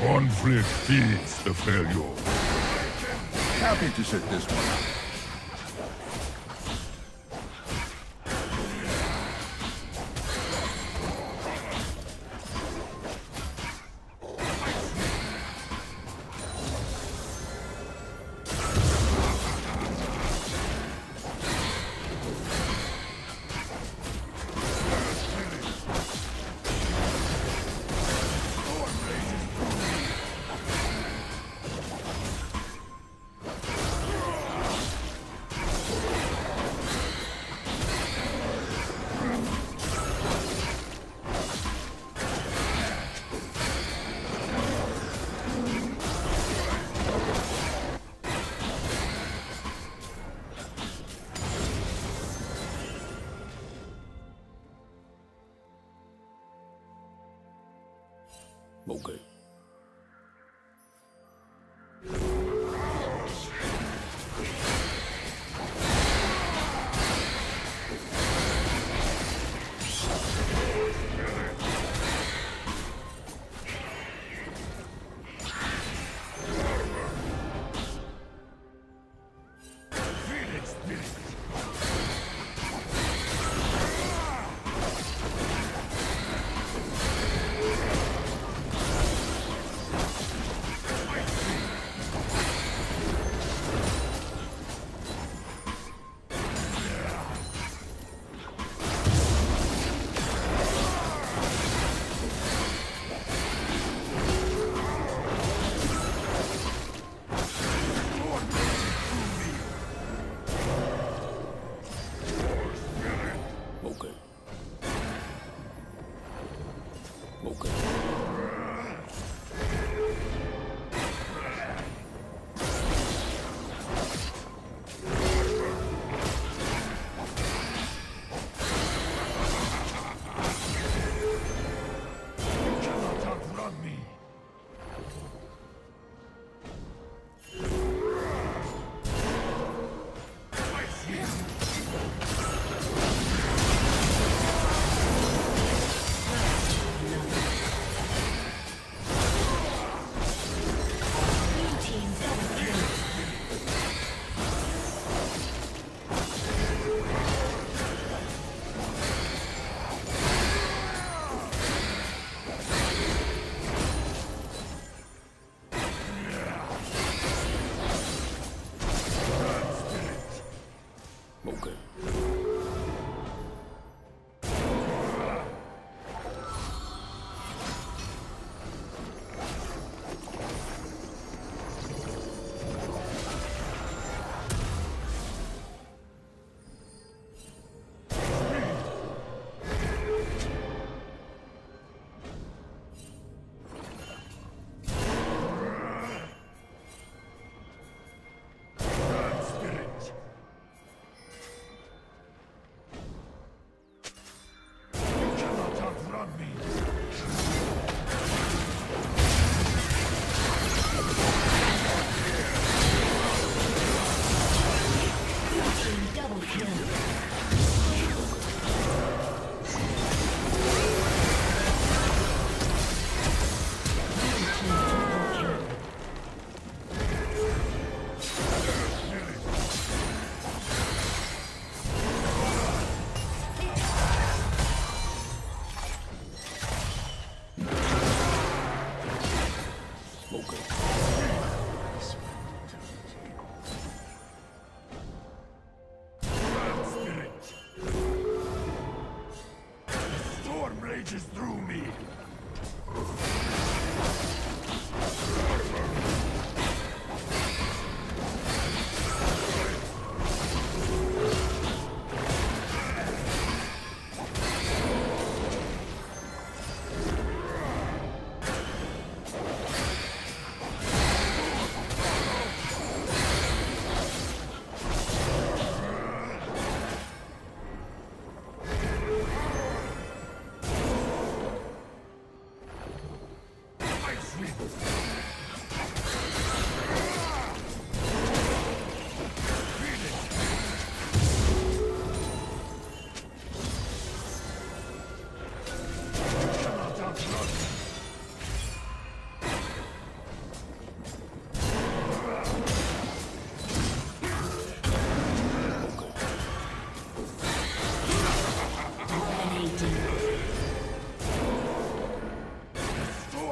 Conflict feeds the failure. Happy to set this one up. Okay.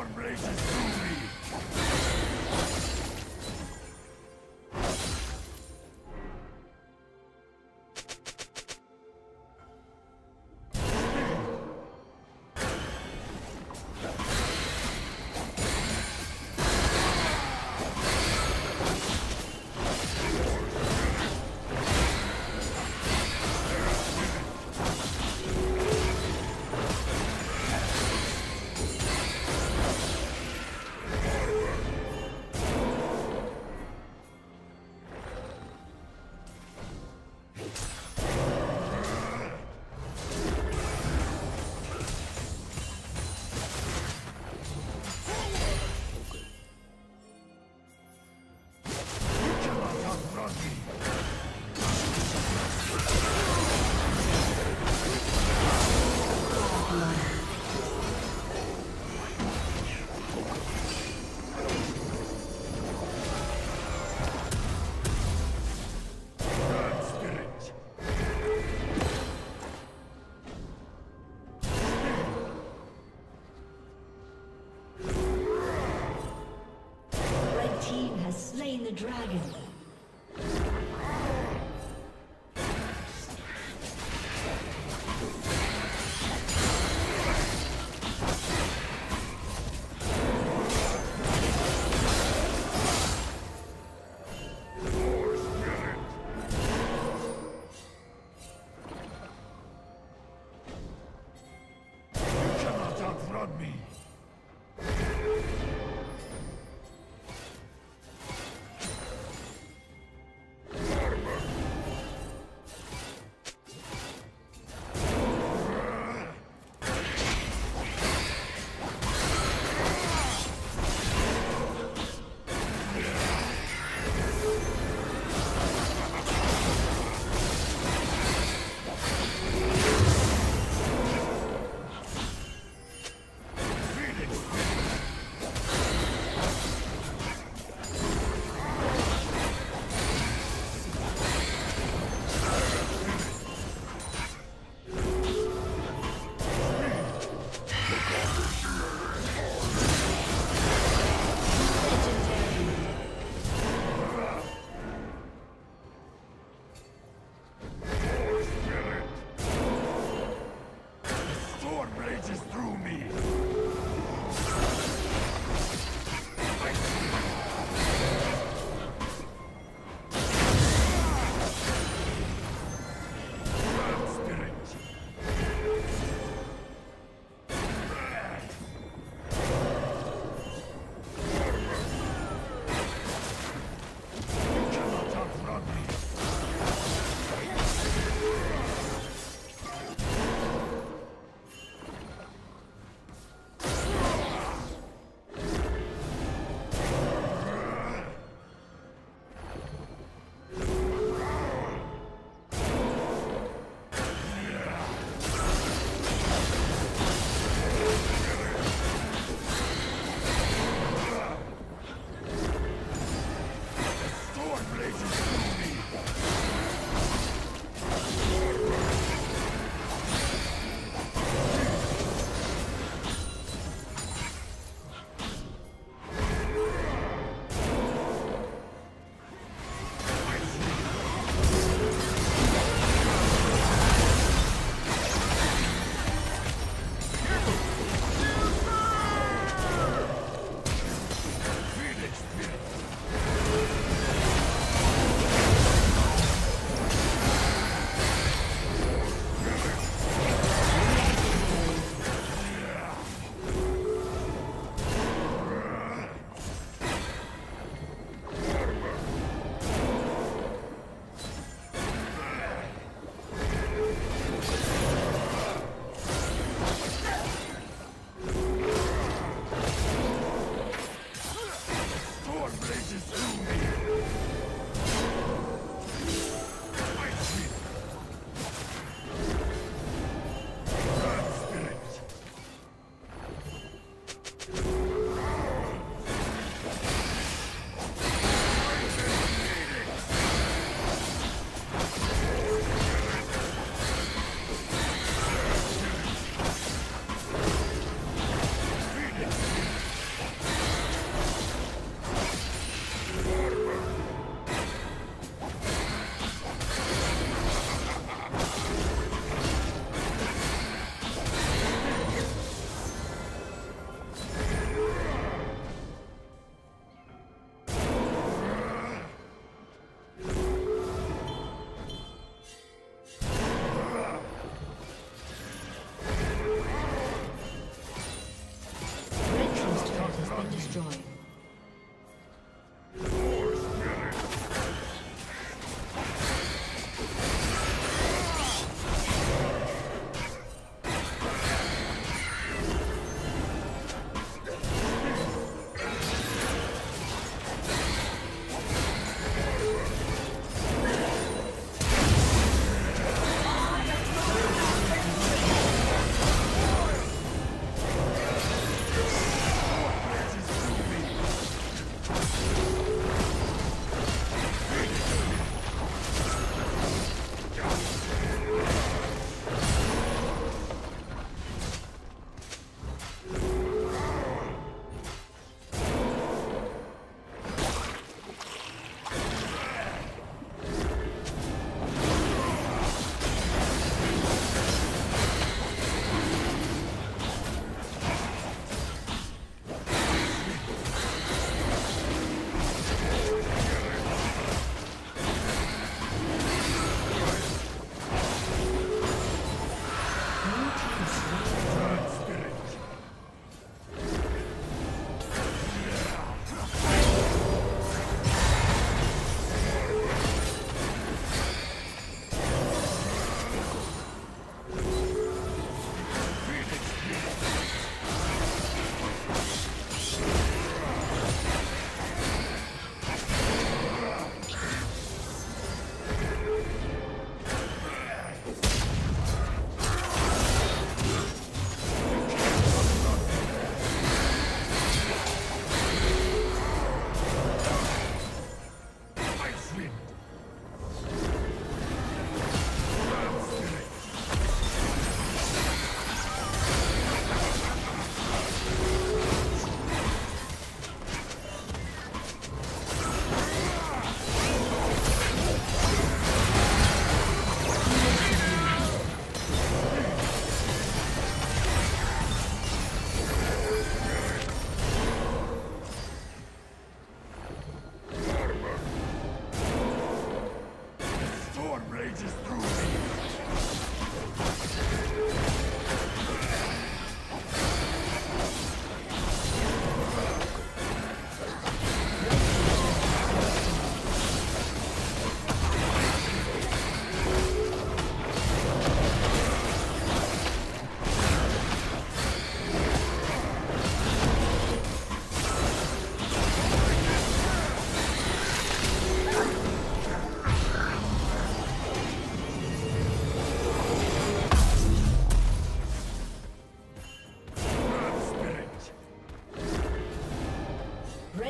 Dawn blazes through me. Dragon.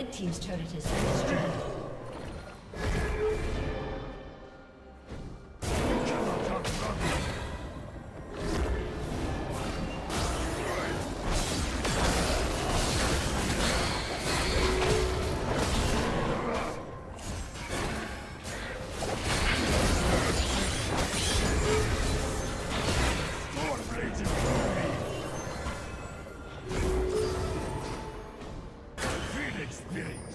Red team's turret has been destroyed. Experience.